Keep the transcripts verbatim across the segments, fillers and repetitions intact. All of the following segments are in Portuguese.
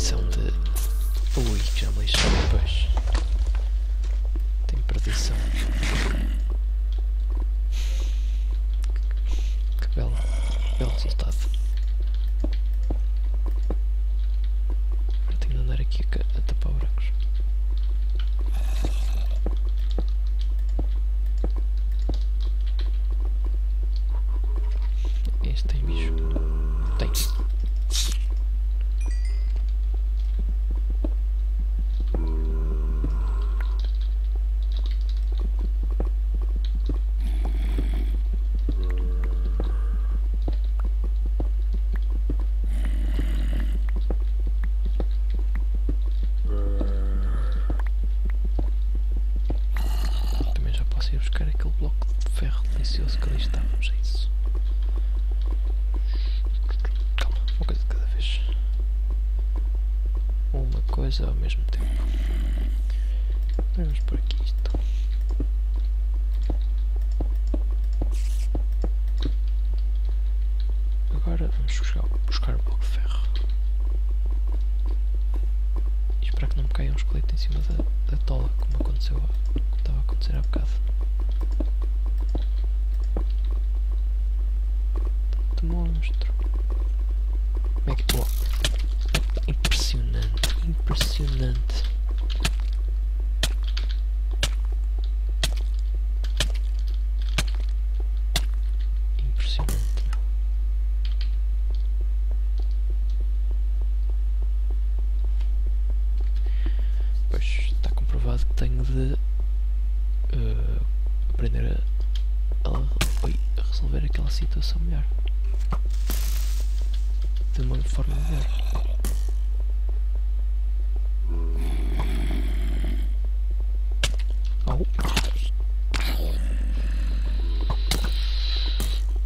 perdição de... Ui, já me lixou depois. Tenho perdição. Que belo, que belo resultado. Tenho de andar aqui a, a tapar buracos. Este tem bicho. Tem. Também já posso ir buscar aquele bloco de ferro delicioso que ali estávamos, é isso. Coisa ao mesmo tempo. Vamos por aqui isto. Agora vamos buscar, buscar o bloco de ferro. E esperar que não me caia um esqueleto em cima da, da tola, como aconteceu, como estava a acontecer há bocado. De monstro. Como é que... Oh. Impressionante. Impressionante. Impressionante, meu. Pois, está comprovado que tenho de uh, aprender a, a, a resolver aquela situação melhor. De uma forma melhor.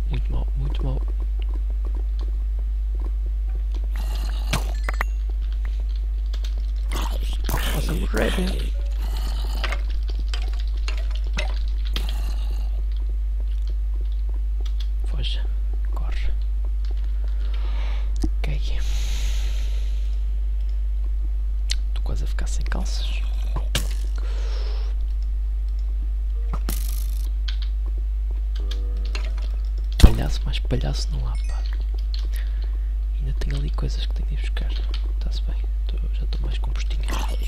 Muito mal, muito mal. Nossa, morrer. Foge, corre. Ok. Estou quase a ficar sem calças. Mais palhaço não há, pá. Ainda tenho ali coisas que tenho de buscar. Está-se bem, tô, já estou mais compostinho. Uh,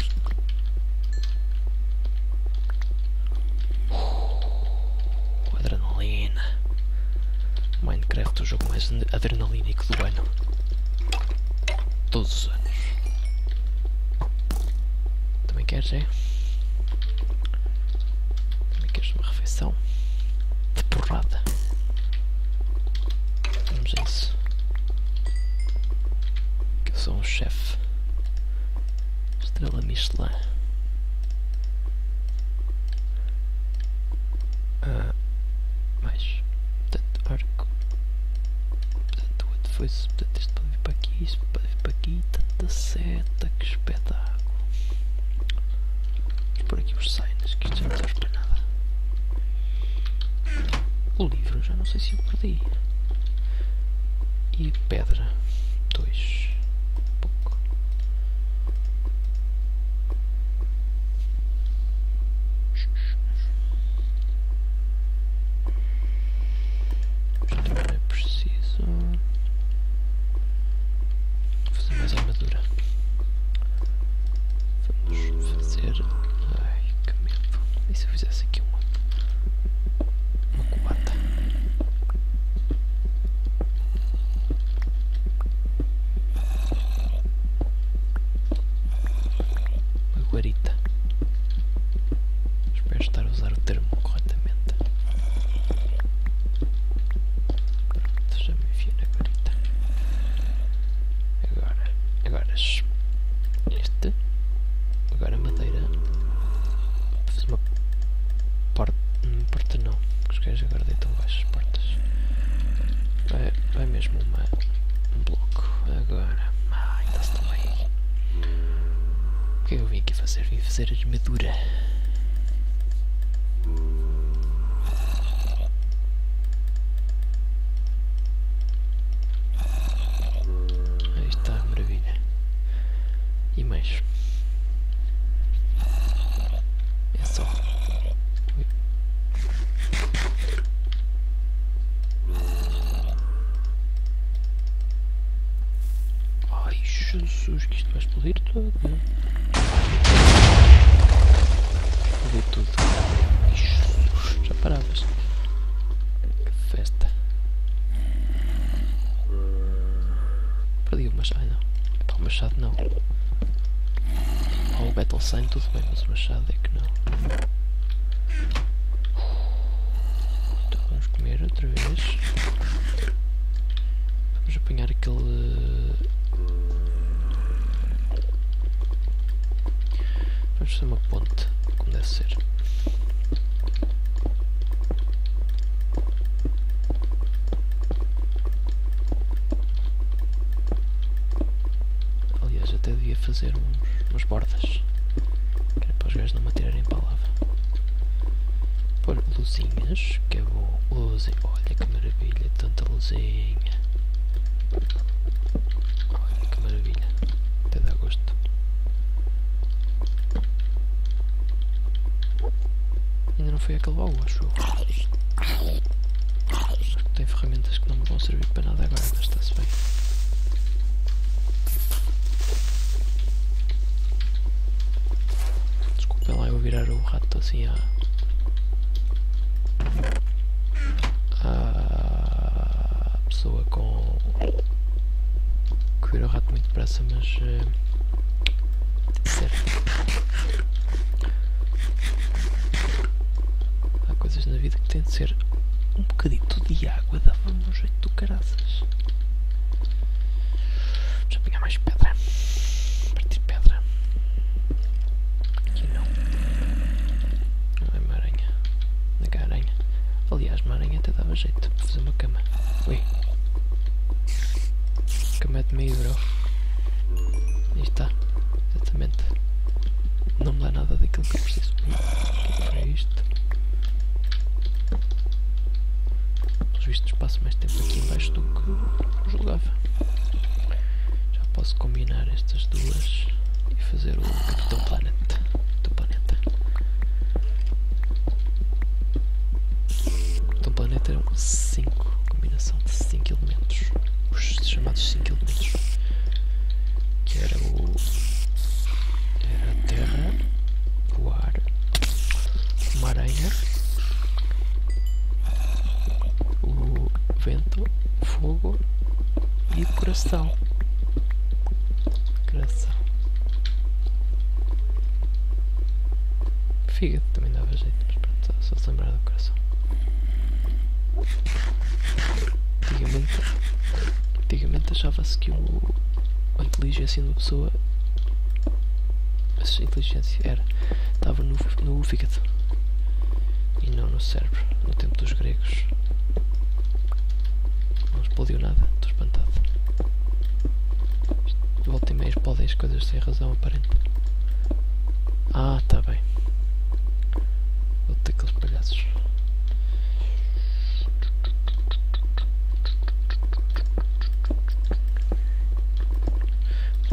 adrenalina. Minecraft é o jogo mais adrenalínico do ano. Todos os anos. Também queres, é? Também queres uma refeição? De porrada. É isso. Que eu sou um chefe. Estrela Michelin. Ah, mais. Portanto, arco. Portanto, o outro foi. Portanto, este pode vir para aqui. Isto pode vir para aqui. Tanta seta. Que espetáculo. Vamos pôr aqui os signs. Que isto já não serve para nada. O livro, já não sei se eu perdi. E pedra, dois, pouco. Isto não é preciso. Vou fazer mais armadura. Vamos fazer... Ai, que medo. E se eu fizesse aqui uma... Uma cubata? Espero estar a usar o termo corretamente. Pronto, já me enfiei na guarita. Agora, agora este. Agora madeira. Fiz uma ouvir tudo. Ouvir tudo. Ixi, já paravas. Que festa. Perdi o machado. Ai não. Epá, o machado não. Ou o Battle Sign tudo bem, mas o machado é que não. Então vamos comer outra vez. Vamos apanhar aquele... Vamos fazer uma ponte, como deve ser. Aliás, até devia fazer uns, umas bordas, que era para os gajos não me atirarem para a lava. Pôr luzinhas, que é bom. Luzinha, olha que maravilha, tanta luzinha. Olha que maravilha, até dá gosto. Ainda não foi aquele baú, acho eu. Acho que tem ferramentas que não me vão servir para nada agora, mas está-se bem. Desculpem lá eu virar o rato assim a. A pessoa com que vira o rato muito depressa, mas uh, certo. Há coisas na vida que têm de ser um bocadito de água, dava-me um jeito do caraças. Vamos apanhar mais pedra. Partir pedra. Aqui não. Não é uma aranha. Não é aranha. Aliás, uma aranha até dava jeito para fazer uma cama. Ui. Cama de meio bro. Aí está. Exatamente. Não me dá nada daquilo que eu preciso. O que é isto? Pelos vistos passo mais tempo aqui embaixo do que julgava. Já posso combinar estas duas e fazer o Capitão Planet. Do planeta. Planeta eram cinco, combinação de cinco elementos, os chamados cinco elementos, que era o era a terra, o ar, uma aranha, o vento, o fogo e o coração. Coração. Fígado também dava jeito, mas pronto, só se lembrar do coração. Antigamente, antigamente achava-se que o, a inteligência de uma pessoa, a inteligência era, estava no, no fígado e não no cérebro, no tempo dos gregos. Não explodiu nada, estou espantado. Volta e meia explodem as coisas sem razão aparente. Ah, tá bem. Vou ter aqueles palhaços.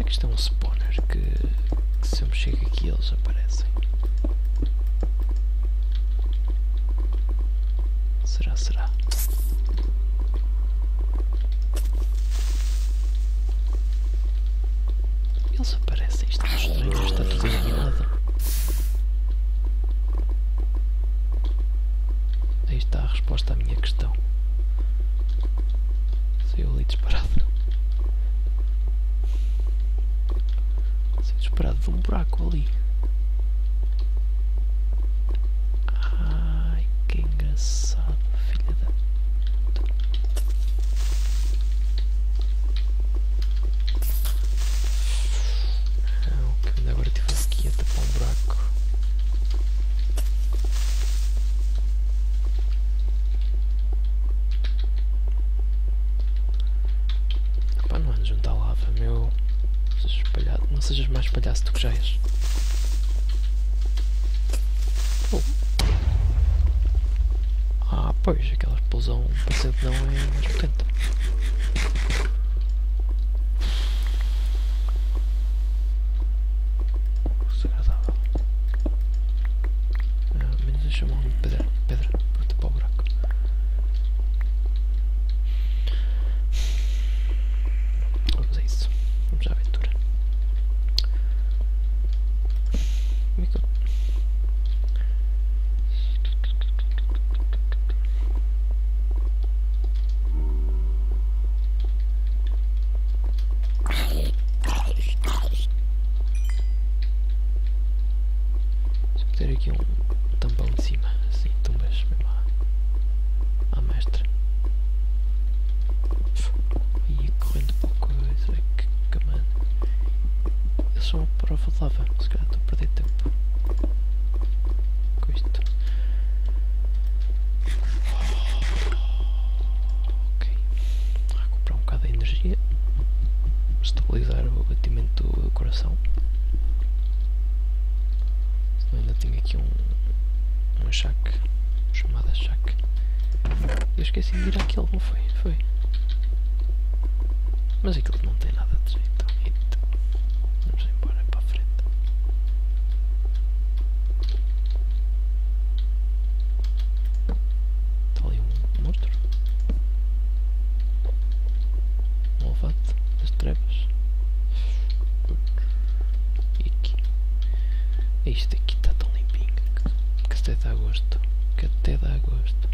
Isto é um spawner que, que se eu me chego aqui eles aparecem. Será, será? Eles aparecem, isto é estranho, está tudo eliminado. Aí está a resposta à minha questão. Saiu ali disparado. Esperado de um buraco ali. Ai, que engraçado, filha da... Não, que ainda agora estive aqui a tapar um buraco. Epá, não ando junto à lava, meu... Espalhado. Não sejas mais palhaço do que já és. Oh. Ah, pois, aquela explosão parecendo não é mais potente. Desagradável. Ah, menos deixa-me uma pedra, pedra, para tapar o buraco. Vamos a isso. Vamos à aventura. mineração. Então ainda tenho aqui um, um shack, chamada shack. Eu esqueci de virar aquilo, não foi? Foi. Mas aquilo não tem nada de jeito. Isto aqui está tão limpinho que até dá gosto, que até dá gosto.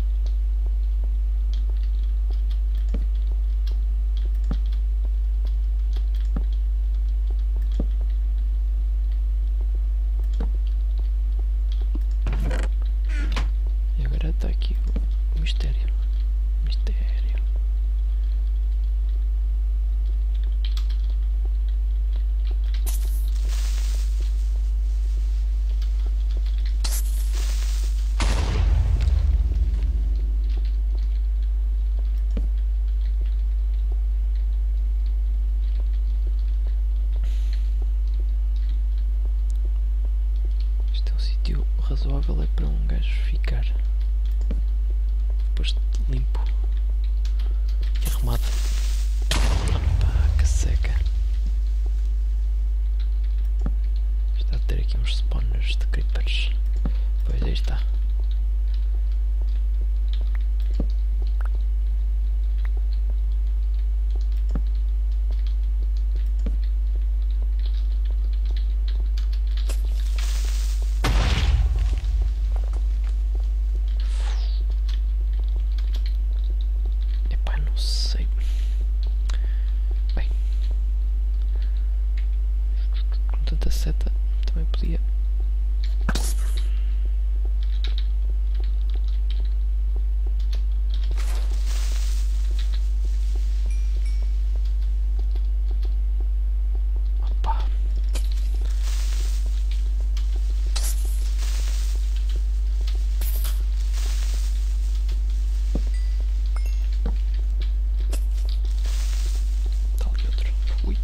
E agora está aqui o mistério. Mistério. Razoável é para um gajo ficar depois limpo e arrumado. Opa, que seca! Está a ter aqui uns spawners de creepers. Pois aí está. Tanta seta também podia. Opa. Tal e outro. Ui.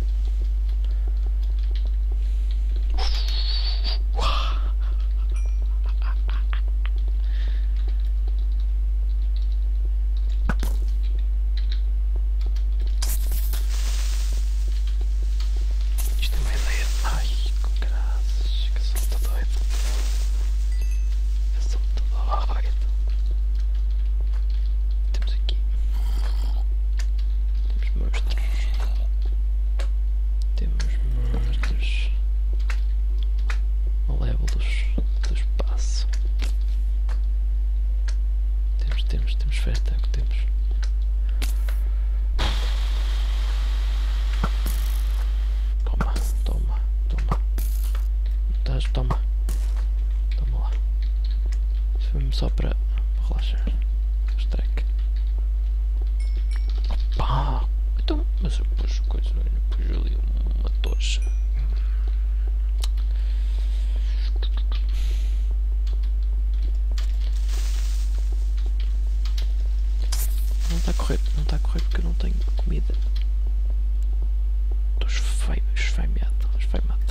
Temos, temos festa, é o que temos. Toma, toma, toma. Estás, toma. Toma lá. Isso foi só para relaxar. Strike. Opa! Então, mas eu pus coisa, eu pus ali uma tocha. Não está a correr, não está a correr porque eu não tenho comida. Estou esfaimeado, esfaimeado, esfaimeado.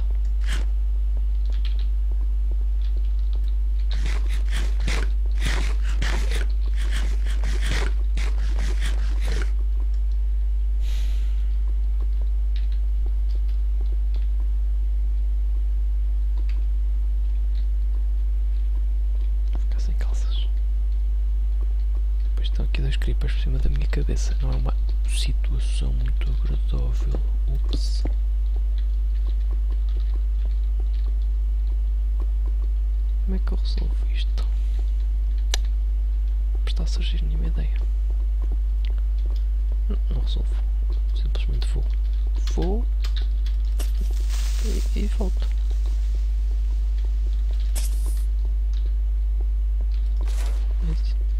Estão aqui dois creepers por cima da minha cabeça. Não é uma situação muito agradável. Ups. Como é que eu resolvo isto? Não está a surgir nenhuma ideia. Não, não resolvo. Simplesmente vou. Vou. E, e volto.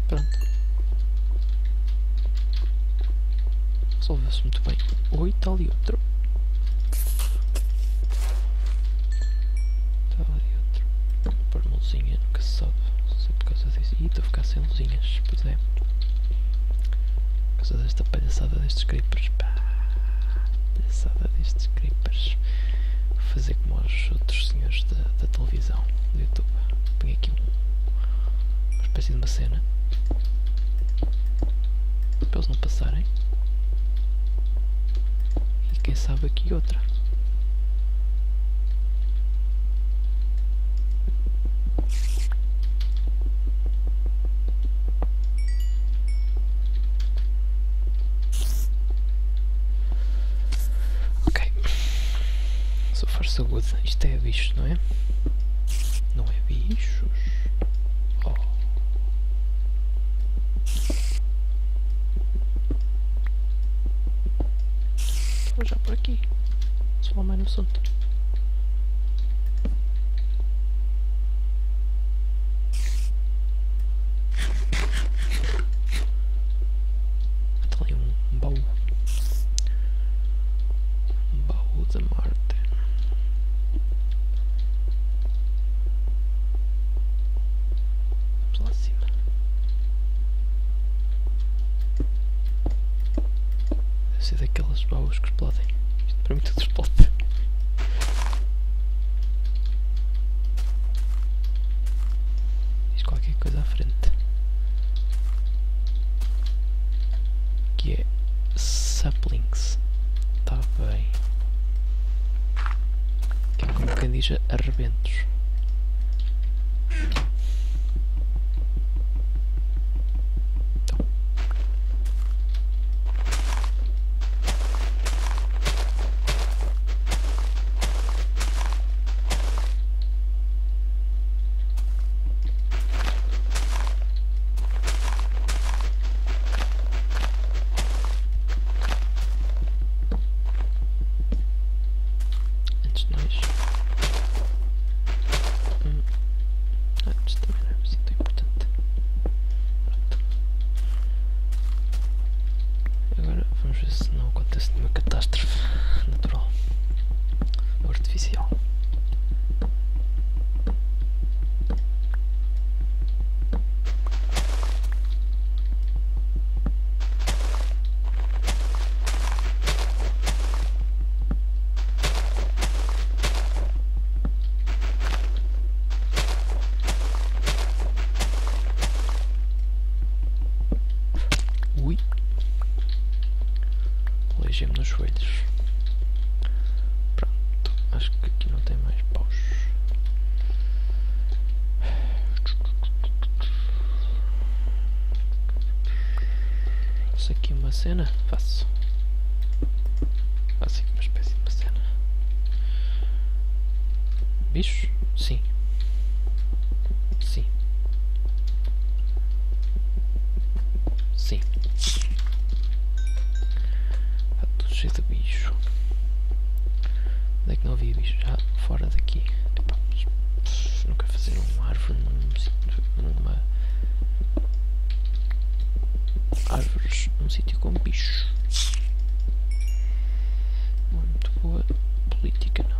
Pronto. Resolveu-se muito bem. Oi, tal e outro. Tal e outro. Pôr uma luzinha, nunca se sabe. Só por causa disso. Ih, estou a ficar sem luzinhas. Pois é. Por causa desta palhaçada destes creepers. Pá. Palhaçada destes creepers. fazer como os outros senhores da, da televisão, do YouTube. Põe aqui um, uma espécie de uma cena para eles não passarem. E quem sabe aqui outra. Isto é bichos, não é? Não é bichos? Oh. Vou já por aqui. Só mais no assunto. Está ali um baú. Um baú da morte. Daqueles baús que explodem. Isto para mim tudo explode. Diz qualquer coisa à frente. Que é saplings. Está bem. Que é como quem diz arrebentos. Nos joelhos. Pronto, acho que aqui não tem mais paus. Faço aqui uma cena? Faço. Faço aqui uma espécie de uma cena. Bichos? Sim. Sim. Sim. De bicho, onde é que não vi bicho? Já fora daqui. Epá, não quero fazer uma árvore num, numa árvores num sítio com bicho. Não é muito boa política, não.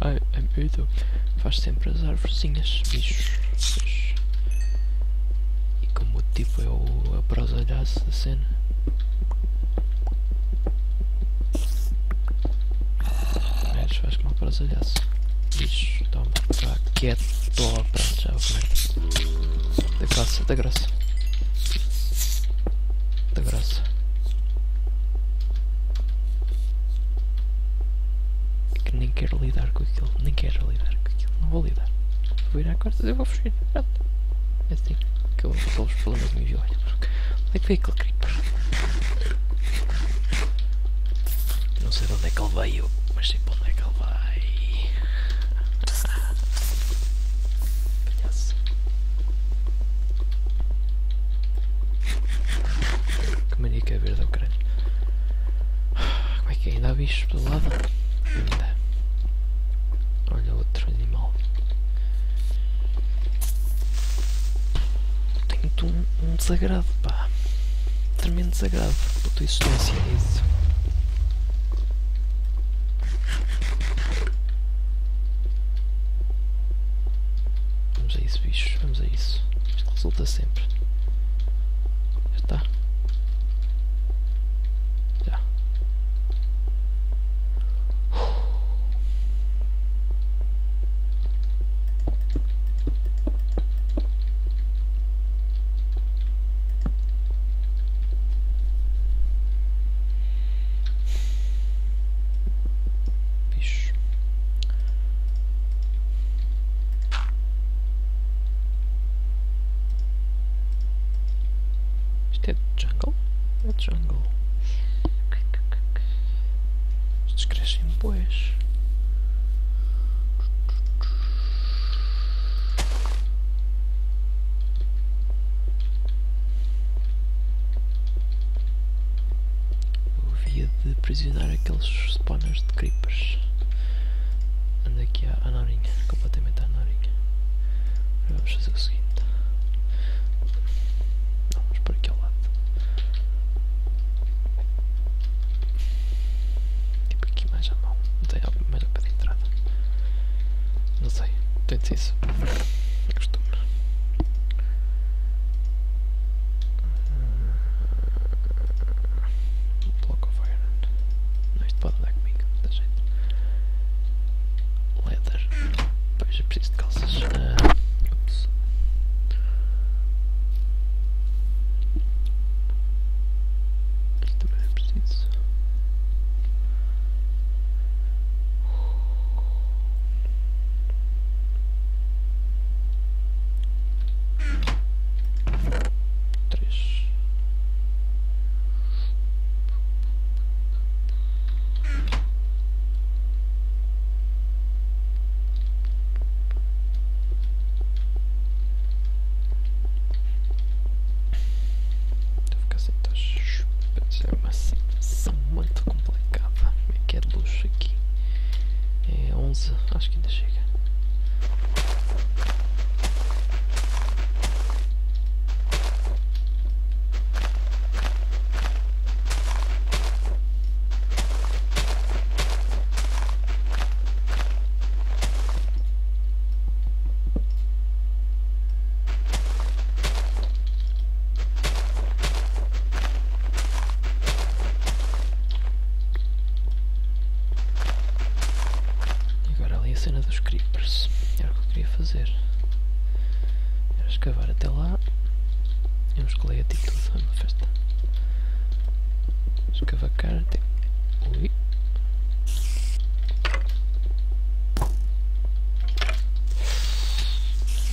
Ai, eu faz sempre as árvorezinhas, bichos. E como o tipo é o aprosalhaço da cena. Mas faz como aprosalhaço. Bicho, toma, tá quieto, pronto, já vou comer. Da graça, da graça. Da graça. Nem quero lidar com aquilo, nem quero lidar com aquilo, não vou lidar. Vou ir à quarta e vou fugir, pronto. É assim que eu resolvo os problemas me enviam. Olha, onde é que veio aquele creeper? Não sei de onde é que ele veio, mas sei para onde é que ele vai. Ah, palhaço. que é verde, eu creio. Como é que é? Ainda há bichos do lado? Ainda. Olha, outro animal. Tenho-te um, um desagrado, pá. Tremendo desagrado pela tua existência, é isso. Vamos a isso, bichos, vamos a isso. Isto resulta sempre. Já está. Já. É jungle? É jungle. Estes crescem boés. Eu havia de aprisionar aqueles spawners de creepers. Anda aqui à norinha, completamente à norinha. Agora vamos fazer o seguinte. Tente isso. É costume. Um bloco of iron. Não, isto pode andar comigo. Da jeito. Leather. Pois eu preciso de calças. Uh, ups. Isto também é preciso. Acho que ainda chega. Cena dos creepers, era o que eu queria fazer, era escavar até lá, eu escolhi a título, é uma festa, escavacar até, ui,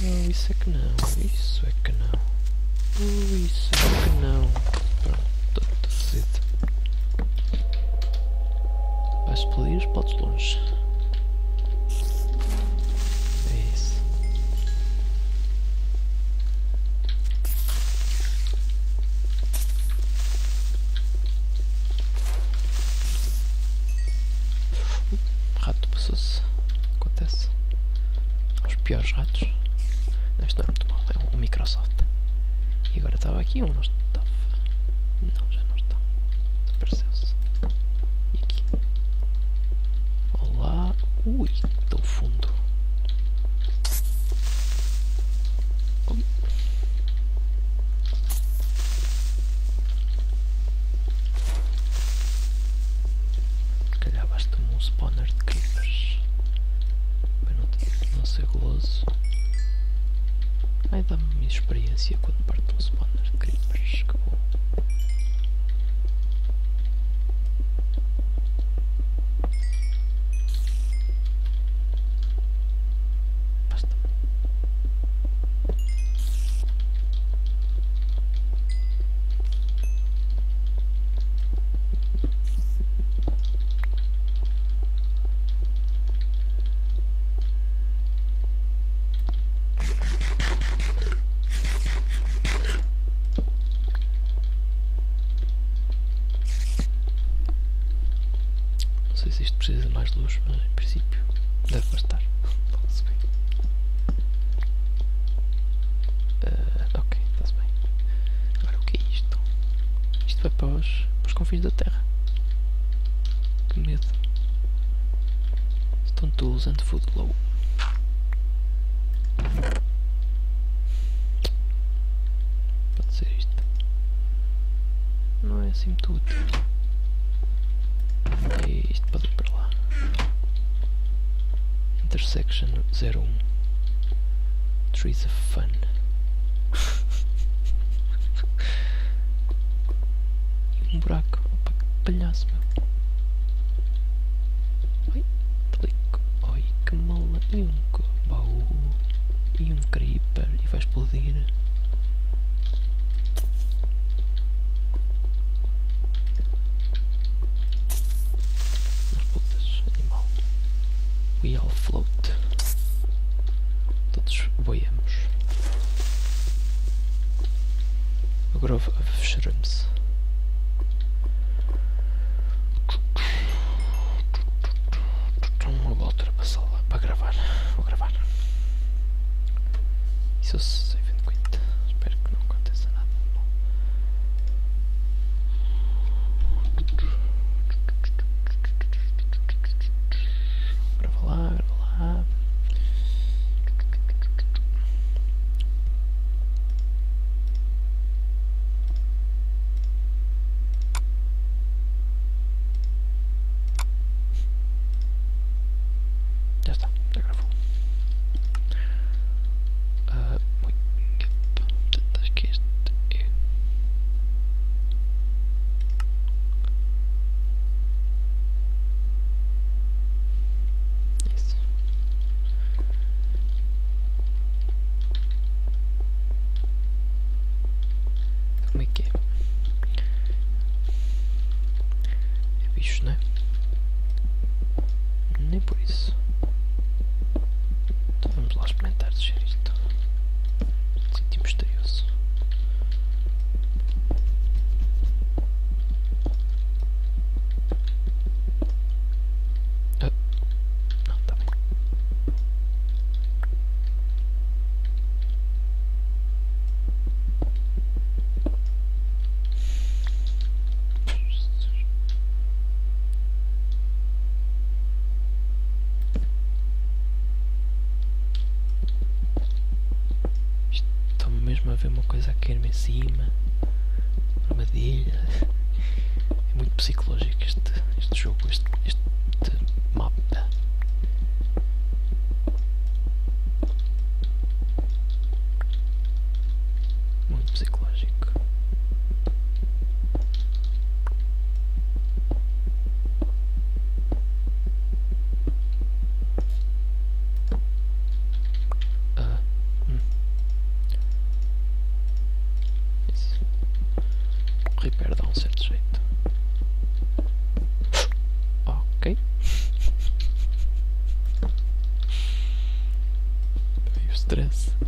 oh, isso é que não, isso é que não, oh, isso é que não, pronto, estou torcido, vais explodir os potes longe. Piores ratos. Não, isto não é muito mal, é um Microsoft. E agora estava aqui ou não estava? Não, já não está. Desapareceu-se. E aqui? Olá. Ui, do fundo. Ui. Se calhar basta-me um spawner de creepers. Não ser goloso. Ai, dá-me experiência quando parto um spawner de creepers. Que bom. Basta. Não sei se isto precisa de mais luz, mas em princípio deve bastar. Está-se bem. Uh, ok, está-se bem. Agora, o que é isto? Isto vai para os, para os confins da Terra. Que medo. Stone tools and food low. Pode ser isto. Não é assim muito útil. E isto pode ir para lá. Intersection zero um. Trees of Fun. E um buraco. Opa, que palhaço, meu. Oi, clico. Oi, que mala. E um baú. E um creeper. E vai explodir. We all float. Todos boiamos. A grove of shrooms. Uma outra para salvar, para gravar. Vou gravar. Isso eu sei. Espero que não aconteça nada de bom. Grava lá, grava lá. Já está, já gravou. Ah, muito bem. Acho que este é. Isso. Como é que é? É bicho, né? Nem por isso. Então vamos lá experimentar descer isto. Um sítio misterioso. A ver uma coisa a cair-me em cima, armadilha. É muito psicológico este, este jogo, este, este mapa. Muito psicológico. Reaper dá um certo jeito. Ok. E o stress.